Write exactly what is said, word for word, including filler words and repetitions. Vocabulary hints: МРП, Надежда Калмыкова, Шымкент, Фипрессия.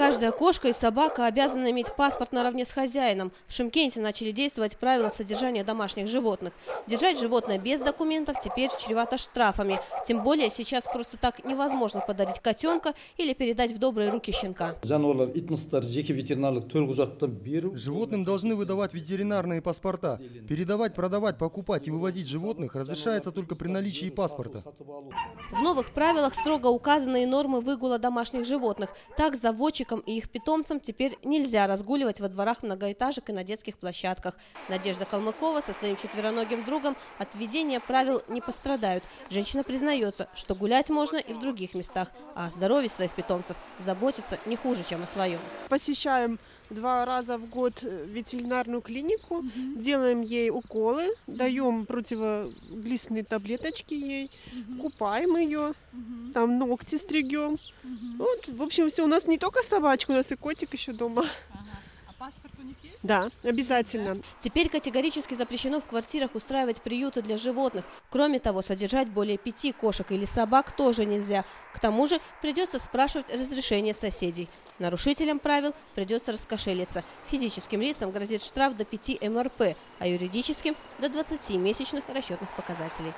Каждая кошка и собака обязаны иметь паспорт наравне с хозяином. В Шымкенте начали действовать правила содержания домашних животных. Держать животное без документов теперь чревато штрафами. Тем более сейчас просто так невозможно подарить котенка или передать в добрые руки щенка. Животным должны выдавать ветеринарные паспорта. Передавать, продавать, покупать и вывозить животных разрешается только при наличии паспорта. В новых правилах строго указаны и нормы выгула домашних животных. Так, заводчикам и их питомцам теперь нельзя разгуливать во дворах многоэтажек и на детских площадках. Надежда Калмыкова со своим четвероногим другом от введения правил не пострадают. Женщина признается, что гулять можно и в других местах, а о здоровье своих питомцев заботиться не хуже, чем о своем. Посещаем два раза в год ветеринарную клинику, угу. делаем ей уколы, угу. даем противоглистные таблеточки ей, угу. купаем ее, угу. там ногти стригем. Угу. Вот, в общем, все. У нас не только собачка, у нас и котик еще дома. Ага. А паспорт у них есть? Да, обязательно. Теперь категорически запрещено в квартирах устраивать приюты для животных. Кроме того, содержать более пяти кошек или собак тоже нельзя. К тому же придется спрашивать разрешение соседей. Нарушителям правил придется раскошелиться. Физическим лицам грозит штраф до пяти эм эр пэ, а юридическим – до двадцати месячных расчетных показателей.